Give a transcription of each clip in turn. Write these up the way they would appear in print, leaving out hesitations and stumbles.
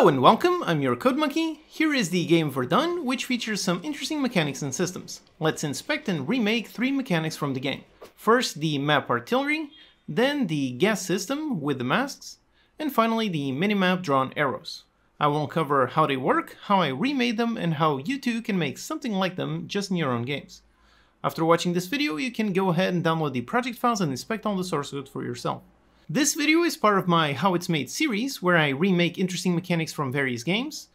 Hello and welcome, I'm your Code Monkey. Here is the game Verdun, which features some interesting mechanics and systems. Let's inspect and remake three mechanics from the game. First, the map artillery, then the gas system with the masks, and finally the minimap drawn arrows. I will cover how they work, how I remade them, and how you too can make something like them just in your own games. After watching this video, you can go ahead and download the project files and inspect all the source code for yourself. This video is part of my How It's Made series, where I remake interesting mechanics from various games.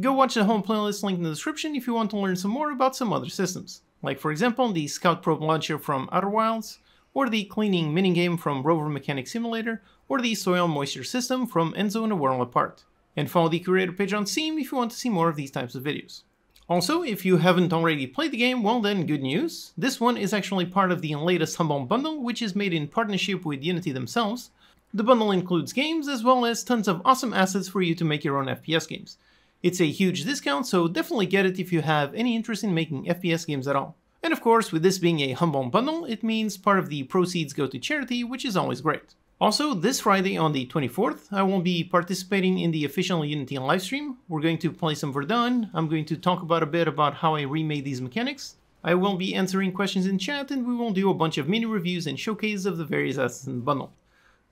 Go watch the whole playlist linked in the description if you want to learn some more about some other systems, like for example the Scout Probe Launcher from Outer Wilds, or the Cleaning minigame from Rover Mechanic Simulator, or the Soil Moisture System from Enzo and A World Apart. And follow the creator page on Steam if you want to see more of these types of videos. Also, if you haven't already played the game, well then, good news. This one is actually part of the latest Humble Bundle, which is made in partnership with Unity themselves. The bundle includes games, as well as tons of awesome assets for you to make your own FPS games. It's a huge discount, so definitely get it if you have any interest in making FPS games at all. And of course, with this being a Humble Bundle, it means part of the proceeds go to charity, which is always great. Also, this Friday on the 24th, I will be participating in the official Unity livestream. We're going to play some Verdun, I'm going to talk about a bit about how I remade these mechanics, I will be answering questions in chat, and we will do a bunch of mini reviews and showcases of the various assets in the bundle.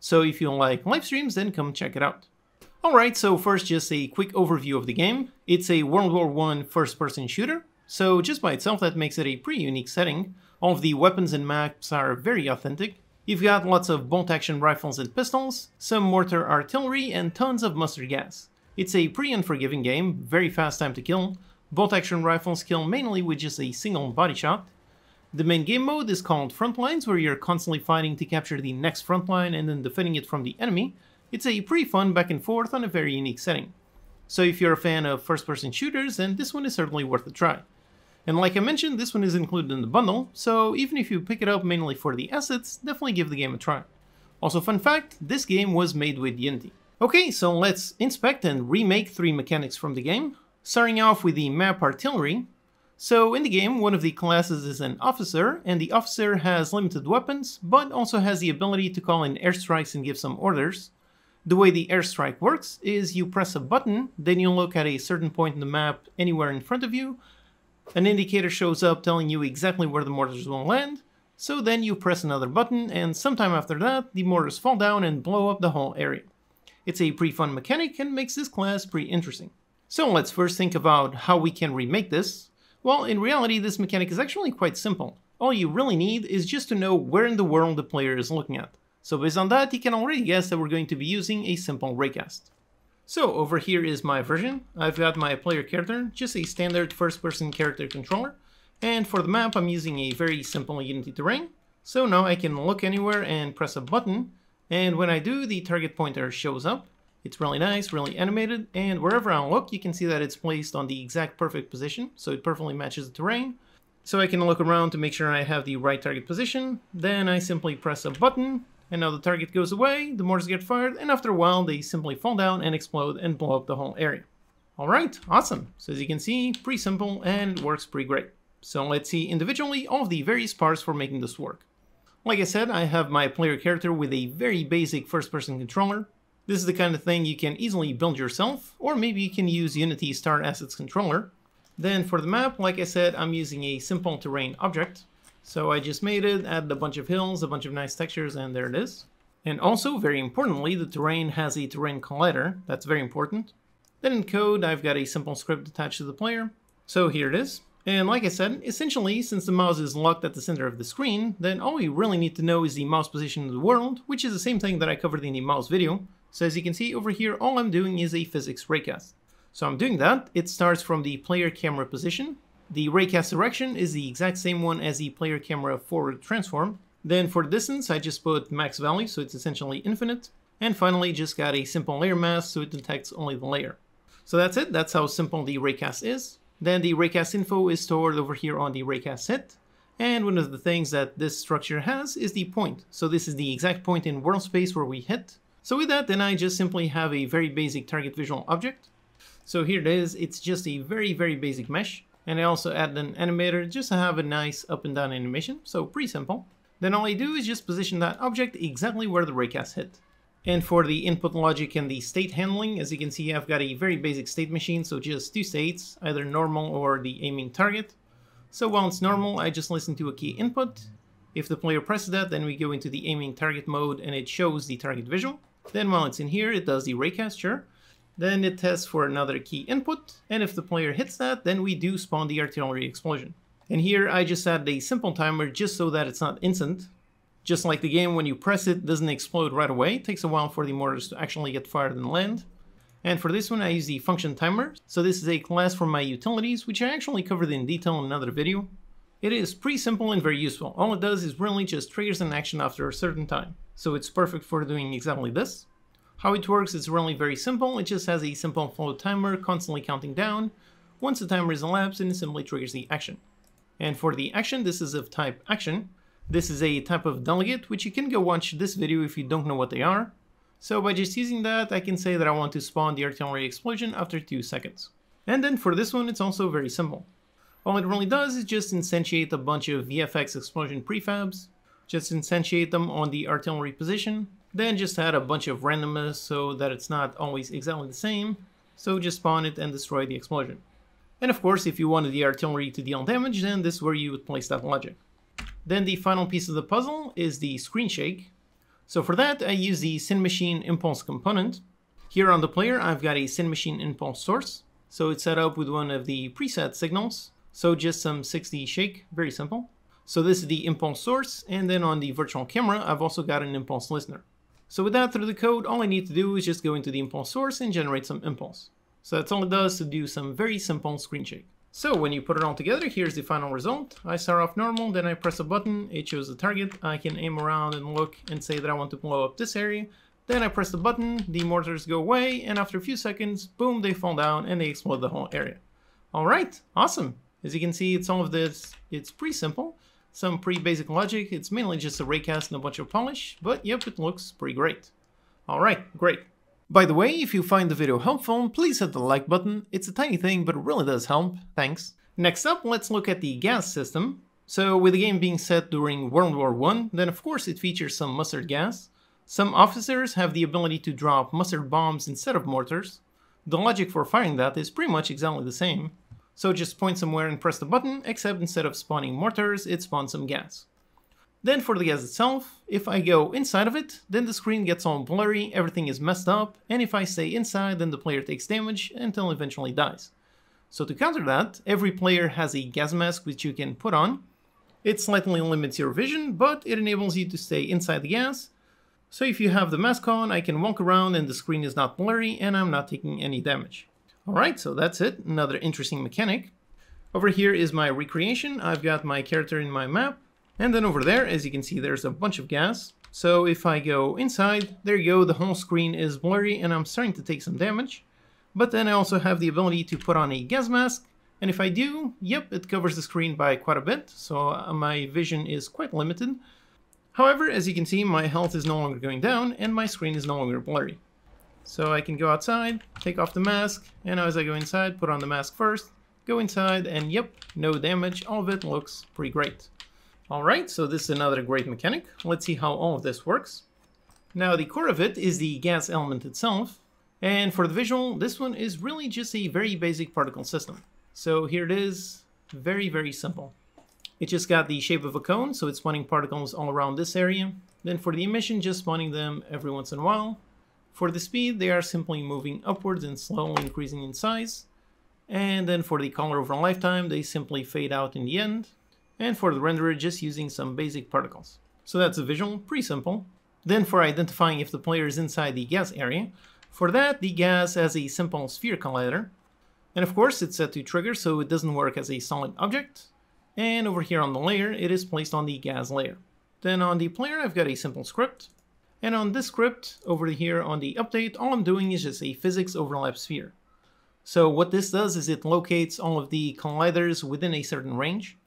So if you like live streams, then come check it out. Alright, so first just a quick overview of the game. It's a World War I first-person shooter, so just by itself that makes it a pretty unique setting. All of the weapons and maps are very authentic. You've got lots of bolt-action rifles and pistols, some mortar artillery, and tons of mustard gas. It's a pretty unforgiving game, very fast time to kill. Bolt-action rifles kill mainly with just a single body shot. The main game mode is called Frontlines, where you're constantly fighting to capture the next frontline and then defending it from the enemy. It's a pretty fun back and forth on a very unique setting. So if you're a fan of first-person shooters, then this one is certainly worth a try. And like I mentioned, this one is included in the bundle, so even if you pick it up mainly for the assets, definitely give the game a try. Also fun fact, this game was made with Unity. Okay, so let's inspect and remake three mechanics from the game, starting off with the map artillery. So in the game, one of the classes is an officer, and the officer has limited weapons, but also has the ability to call in airstrikes and give some orders. The way the airstrike works is you press a button, then you look at a certain point in the map anywhere in front of you. An indicator shows up telling you exactly where the mortars will land, so then you press another button, and sometime after that, the mortars fall down and blow up the whole area. It's a pretty fun mechanic and makes this class pretty interesting. So let's first think about how we can remake this. Well, in reality, this mechanic is actually quite simple. All you really need is just to know where in the world the player is looking at. So based on that, you can already guess that we're going to be using a simple raycast. So over here is my version. I've got my player character, just a standard first-person character controller. And for the map, I'm using a very simple Unity terrain. So now I can look anywhere and press a button. And when I do, the target pointer shows up. It's really nice, really animated, and wherever I look, you can see that it's placed on the exact perfect position, so it perfectly matches the terrain. So I can look around to make sure I have the right target position, then I simply press a button, and now the target goes away, the mortars get fired, and after a while they simply fall down and explode and blow up the whole area. Alright, awesome! So as you can see, pretty simple and works pretty great. So let's see individually all of the various parts for making this work. Like I said, I have my player character with a very basic first-person controller. This is the kind of thing you can easily build yourself, or maybe you can use Unity's Star Assets controller. Then for the map, like I said, I'm using a simple terrain object. So I just made it, added a bunch of hills, a bunch of nice textures, and there it is. And also, very importantly, the terrain has a terrain collider. That's very important. Then in code, I've got a simple script attached to the player. So here it is. And like I said, essentially, since the mouse is locked at the center of the screen, then all we really need to know is the mouse position in the world, which is the same thing that I covered in the mouse video. So as you can see over here, all I'm doing is a physics raycast. So I'm doing that. It starts from the player camera position. The raycast direction is the exact same one as the player camera forward transform. Then for the distance, I just put max value, so it's essentially infinite. And finally, just got a simple layer mask, so it detects only the layer. So that's it. That's how simple the raycast is. Then the raycast info is stored over here on the raycast set. And one of the things that this structure has is the point. So this is the exact point in world space where we hit. So with that, then I just simply have a very basic target visual object. So here it is, it's just a very basic mesh. And I also added an animator just to have a nice up and down animation, so pretty simple. Then all I do is just position that object exactly where the raycast hit. And for the input logic and the state handling, as you can see, I've got a very basic state machine, so just two states, either normal or the aiming target. So while it's normal, I just listen to a key input. If the player presses that, then we go into the aiming target mode and it shows the target visual. Then while it's in here, it does the raycast, sure. Then it tests for another key input, and if the player hits that, then we do spawn the artillery explosion. And here I just added a simple timer just so that it's not instant. Just like the game, when you press it, it doesn't explode right away. It takes a while for the mortars to actually get fired and land. And for this one, I use the function timer. So this is a class from my utilities, which I actually covered in detail in another video. It is pretty simple and very useful. All it does is really just triggers an action after a certain time. So it's perfect for doing exactly this. How it works is really very simple. It just has a simple float timer constantly counting down. Once the timer is elapsed, it simply triggers the action. And for the action, this is of type action. This is a type of delegate, which you can go watch this video if you don't know what they are. So by just using that, I can say that I want to spawn the artillery explosion after 2 seconds. And then for this one, it's also very simple. All it really does is just instantiate a bunch of VFX explosion prefabs, just instantiate them on the artillery position, then just add a bunch of randomness so that it's not always exactly the same. So just spawn it and destroy the explosion. And of course, if you wanted the artillery to deal damage, then this is where you would place that logic. Then the final piece of the puzzle is the screen shake. So for that, I use the Cinemachine impulse component. Here on the player, I've got a Cinemachine impulse source. So it's set up with one of the preset signals. So just some 6D shake, very simple. So this is the impulse source. And then on the virtual camera, I've also got an impulse listener. So with that through the code, all I need to do is just go into the impulse source and generate some impulse. So that's all it does to do some very simple screen shake. So when you put it all together, here's the final result. I start off normal, then I press a button, it shows the target. I can aim around and look and say that I want to blow up this area. Then I press the button, the mortars go away, and after a few seconds, boom, they fall down and they explode the whole area. All right, awesome. As you can see, it's all of this. It's pretty simple, some pretty basic logic. It's mainly just a raycast and a bunch of polish, but yep, it looks pretty great. All right, great. By the way, if you find the video helpful, please hit the like button. It's a tiny thing, but it really does help. Thanks. Next up, let's look at the gas system. So with the game being set during World War I, then of course it features some mustard gas. Some officers have the ability to drop mustard bombs instead of mortars. The logic for firing that is pretty much exactly the same. So just point somewhere and press the button, except instead of spawning mortars, it spawns some gas. Then for the gas itself, if I go inside of it, then the screen gets all blurry, everything is messed up, and if I stay inside, then the player takes damage until eventually dies. So to counter that, every player has a gas mask which you can put on. It slightly limits your vision, but it enables you to stay inside the gas. So if you have the mask on, I can walk around and the screen is not blurry and I'm not taking any damage. Alright, so that's it, another interesting mechanic. Over here is my recreation, I've got my character in my map. And then over there, as you can see, there's a bunch of gas. So if I go inside, there you go, the whole screen is blurry and I'm starting to take some damage. But then I also have the ability to put on a gas mask. And if I do, yep, it covers the screen by quite a bit. So my vision is quite limited. However, as you can see, my health is no longer going down and my screen is no longer blurry. So I can go outside, take off the mask, and as I go inside, put on the mask first, go inside, and yep, no damage. All of it looks pretty great. Alright, so this is another great mechanic. Let's see how all of this works. Now the core of it is the gas element itself. And for the visual, this one is really just a very basic particle system. So here it is, very, very simple. It just got the shape of a cone, so it's spawning particles all around this area. Then for the emission, just spawning them every once in a while. For the speed, they are simply moving upwards and slowly increasing in size. And then for the color over a lifetime, they simply fade out in the end. And for the renderer, just using some basic particles. So that's a visual, pretty simple. Then for identifying if the player is inside the gas area, for that the gas has a simple sphere collider. And of course it's set to trigger, so it doesn't work as a solid object. And over here on the layer, it is placed on the gas layer. Then on the player, I've got a simple script. And on this script, over here on the update, all I'm doing is just a physics overlap sphere. So what this does is it locates all of the colliders within a certain range.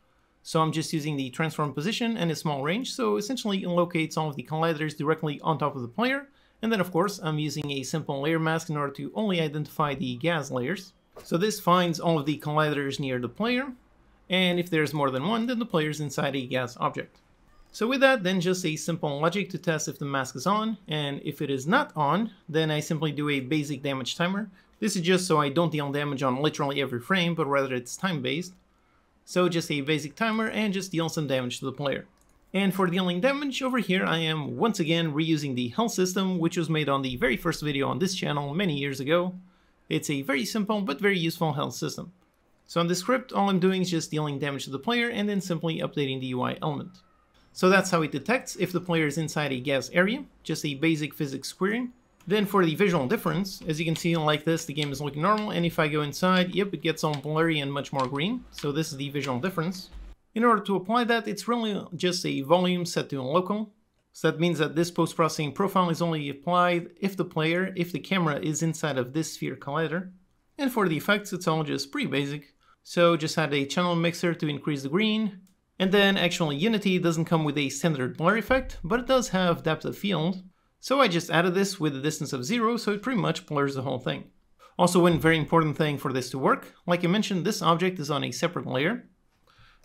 So I'm just using the transform position and a small range, so essentially it locates all of the colliders directly on top of the player. And then of course I'm using a simple layer mask in order to only identify the gas layers. So this finds all of the colliders near the player, and if there's more than one, then the player's inside a gas object. So with that, then just a simple logic to test if the mask is on, and if it is not on, then I simply do a basic damage timer. This is just so I don't deal damage on literally every frame, but rather it's time-based. So just a basic timer and just deal some damage to the player. And for dealing damage, over here I am once again reusing the health system, which was made on the very first video on this channel many years ago. It's a very simple but very useful health system. So in this script, all I'm doing is just dealing damage to the player and then simply updating the UI element. So that's how it detects if the player is inside a gas area, just a basic physics query. Then for the visual difference, as you can see like this, the game is looking normal, and if I go inside, yep, it gets all blurry and much more green. So this is the visual difference. In order to apply that, it's really just a volume set to local. So that means that this post-processing profile is only applied if the camera is inside of this sphere collider. And for the effects, it's all just pretty basic. So just add a channel mixer to increase the green. And then actually Unity doesn't come with a standard blur effect, but it does have depth of field. So I just added this with a distance of 0, so it pretty much blurs the whole thing. Also, one very important thing for this to work, like I mentioned, this object is on a separate layer.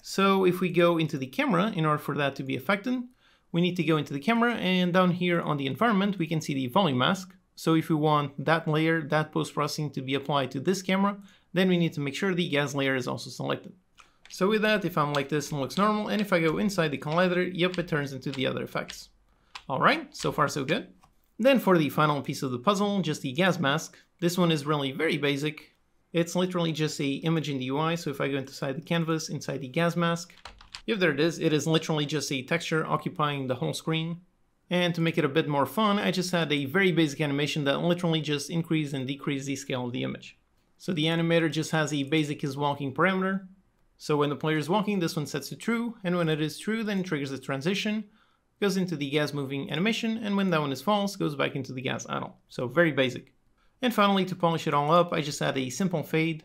So if we go into the camera, in order for that to be affected, we need to go into the camera, and down here on the environment we can see the volume mask. So if we want that layer, that post-processing to be applied to this camera, then we need to make sure the gas layer is also selected. So with that, if I'm like this, it looks normal, and if I go inside the collider, yep, it turns into the other effects. Alright, so far so good. Then for the final piece of the puzzle, just the gas mask. This one is really very basic. It's literally just an image in the UI, so if I go inside the canvas, inside the gas mask, yep, there it is literally just a texture occupying the whole screen. And to make it a bit more fun, I just had a very basic animation that literally just increased and decreased the scale of the image. So the animator just has a basic is walking parameter. So when the player is walking, this one sets to true, and when it is true, then it triggers the transition, goes into the gas moving animation, and when that one is false, goes back into the gas idle. So very basic. And finally, to polish it all up, I just add a simple fade.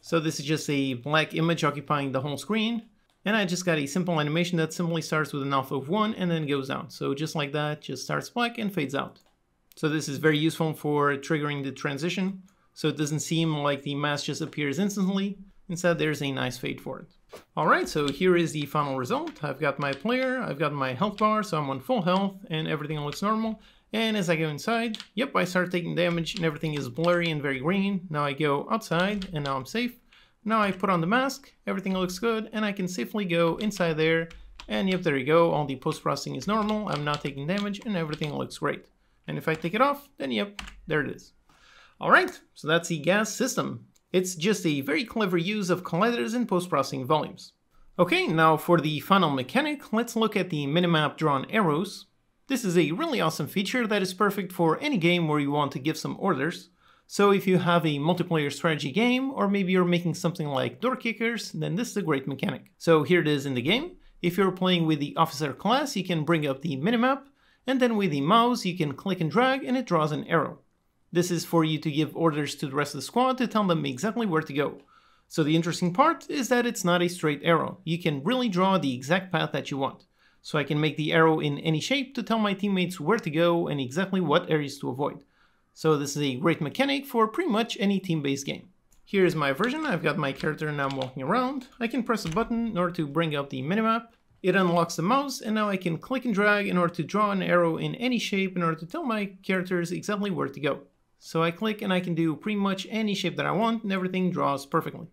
So this is just a black image occupying the whole screen, and I just got a simple animation that simply starts with an alpha of 1 and then goes out. So just like that, just starts black and fades out. So this is very useful for triggering the transition, so it doesn't seem like the mask just appears instantly. Instead, there's a nice fade for it. Alright, so here is the final result. I've got my player, I've got my health bar, so I'm on full health, and everything looks normal. And as I go inside, yep, I start taking damage, and everything is blurry and very green. Now I go outside, and now I'm safe. Now I put on the mask, everything looks good, and I can safely go inside there. And yep, there you go, all the post-processing is normal, I'm not taking damage, and everything looks great. And if I take it off, then yep, there it is. Alright, so that's the gas system. It's just a very clever use of colliders and post-processing volumes. Okay, now for the final mechanic, let's look at the minimap drawn arrows. This is a really awesome feature that is perfect for any game where you want to give some orders. So if you have a multiplayer strategy game, or maybe you're making something like Door Kickers, then this is a great mechanic. So here it is in the game. If you're playing with the officer class, you can bring up the minimap, and then with the mouse you can click and drag and it draws an arrow. This is for you to give orders to the rest of the squad to tell them exactly where to go. So the interesting part is that it's not a straight arrow. You can really draw the exact path that you want. So I can make the arrow in any shape to tell my teammates where to go and exactly what areas to avoid. So this is a great mechanic for pretty much any team-based game. Here is my version. I've got my character and I'm walking around. I can press a button in order to bring up the minimap. It unlocks the mouse, and now I can click and drag in order to draw an arrow in any shape in order to tell my characters exactly where to go. So I click and I can do pretty much any shape that I want, and everything draws perfectly.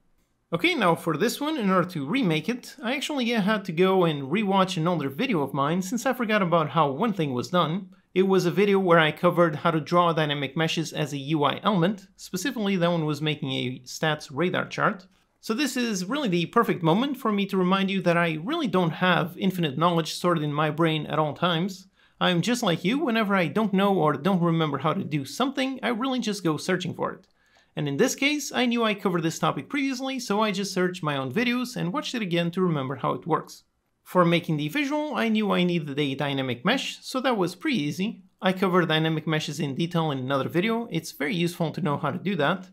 Okay, now for this one, in order to remake it, I actually had to go and rewatch an older video of mine since I forgot about how one thing was done. It was a video where I covered how to draw dynamic meshes as a UI element. Specifically, that one was making a stats radar chart. So this is really the perfect moment for me to remind you that I really don't have infinite knowledge stored in my brain at all times. I'm just like you, whenever I don't know or don't remember how to do something, I really just go searching for it. And in this case, I knew I covered this topic previously, so I just searched my own videos and watched it again to remember how it works. For making the visual, I knew I needed a dynamic mesh, so that was pretty easy. I covered dynamic meshes in detail in another video, it's very useful to know how to do that.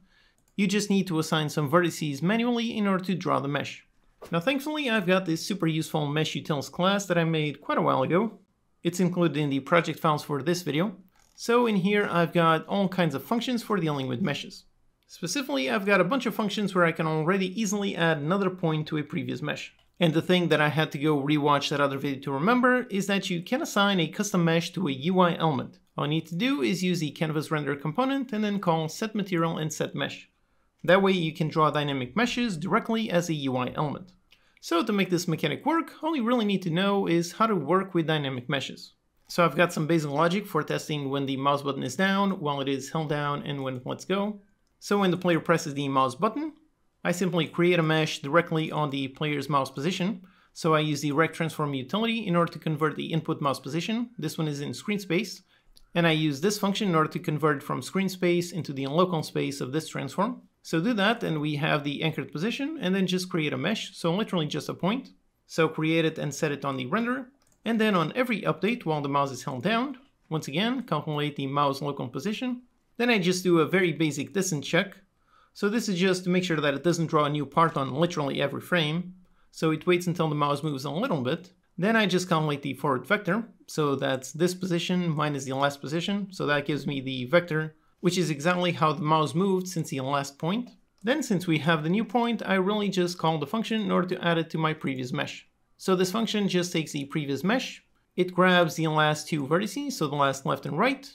You just need to assign some vertices manually in order to draw the mesh. Now thankfully, I've got this super useful mesh utils class that I made quite a while ago. It's included in the project files for this video. So in here I've got all kinds of functions for dealing with meshes. Specifically, I've got a bunch of functions where I can already easily add another point to a previous mesh. And the thing that I had to go rewatch that other video to remember is that you can assign a custom mesh to a UI element. All you need to do is use the canvas render component and then call setMaterial and setMesh. That way you can draw dynamic meshes directly as a UI element. So to make this mechanic work, all you really need to know is how to work with dynamic meshes. So I've got some Bayesian logic for testing when the mouse button is down, while it is held down, and when it lets go. So when the player presses the mouse button, I simply create a mesh directly on the player's mouse position. So I use the rect transform utility in order to convert the input mouse position. This one is in screen space. And I use this function in order to convert from screen space into the local space of this transform. So do that and we have the anchored position, and then just create a mesh. So literally just a point. So create it and set it on the renderer. And then on every update while the mouse is held down, once again, calculate the mouse local position. Then I just do a very basic distance check. So this is just to make sure that it doesn't draw a new part on literally every frame. So it waits until the mouse moves a little bit. Then I just calculate the forward vector. So that's this position minus the last position. So that gives me the vector, which is exactly how the mouse moved since the last point. Then since we have the new point, I really just call the function in order to add it to my previous mesh. So this function just takes the previous mesh. It grabs the last two vertices, so the last left and right,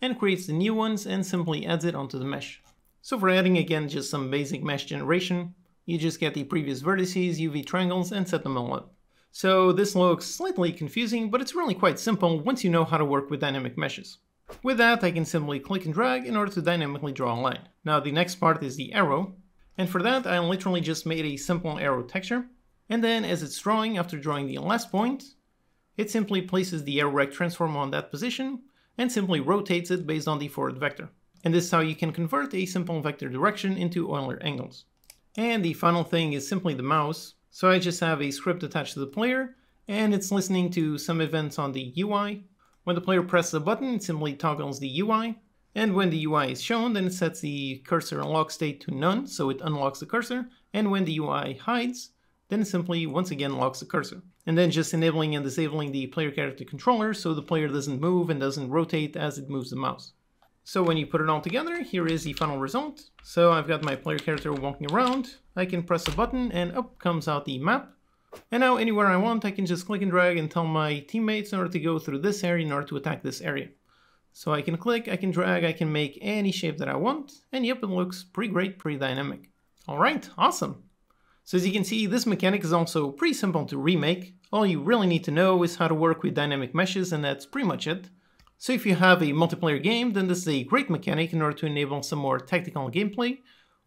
and creates the new ones and simply adds it onto the mesh. So for adding, again, just some basic mesh generation, you just get the previous vertices, UV triangles, and set them all up. So this looks slightly confusing, but it's really quite simple once you know how to work with dynamic meshes. With that, I can simply click and drag in order to dynamically draw a line. Now the next part is the arrow, and for that I literally just made a simple arrow texture, and then as it's drawing, after drawing the last point, it simply places the arrow rect transform on that position and simply rotates it based on the forward vector. And this is how you can convert a simple vector direction into Euler angles. And the final thing is simply the mouse. So I just have a script attached to the player, and it's listening to some events on the UI. When the player presses a button, it simply toggles the UI. And when the UI is shown, then it sets the cursor unlock state to none, so it unlocks the cursor. And when the UI hides, then it simply once again locks the cursor. And then just enabling and disabling the player character controller so the player doesn't move and doesn't rotate as it moves the mouse. So when you put it all together, here is the final result. So I've got my player character walking around. I can press a button and up comes out the map. And now anywhere I want, I can just click and drag and tell my teammates in order to go through this area in order to attack this area. So I can click, I can drag, I can make any shape that I want. And yep, it looks pretty great, pretty dynamic. All right, awesome. So as you can see, this mechanic is also pretty simple to remake. All you really need to know is how to work with dynamic meshes, and that's pretty much it. So if you have a multiplayer game, then this is a great mechanic in order to enable some more tactical gameplay,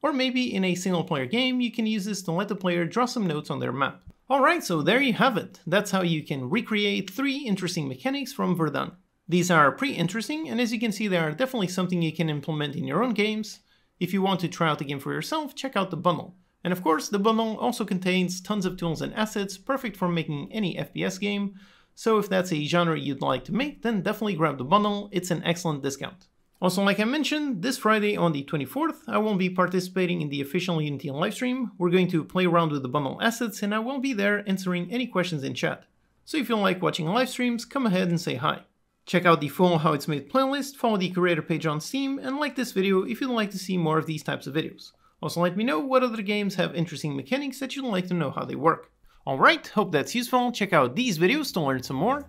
or maybe in a single player game, you can use this to let the player draw some notes on their map. Alright, so there you have it. That's how you can recreate three interesting mechanics from Verdun. These are pretty interesting, and as you can see, they are definitely something you can implement in your own games. If you want to try out the game for yourself, check out the bundle. And of course, the bundle also contains tons of tools and assets, perfect for making any FPS game. So if that's a genre you'd like to make, then definitely grab the bundle, it's an excellent discount. Also, like I mentioned, this Friday on the 24th, I will be participating in the official Unity livestream. We're going to play around with the bundle assets, and I will be there answering any questions in chat. So if you like watching live streams, come ahead and say hi. Check out the full How It's Made playlist, follow the creator page on Steam, and like this video if you'd like to see more of these types of videos. Also, let me know what other games have interesting mechanics that you'd like to know how they work. Alright, hope that's useful. Check out these videos to learn some more.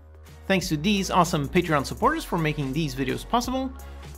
Thanks to these awesome Patreon supporters for making these videos possible.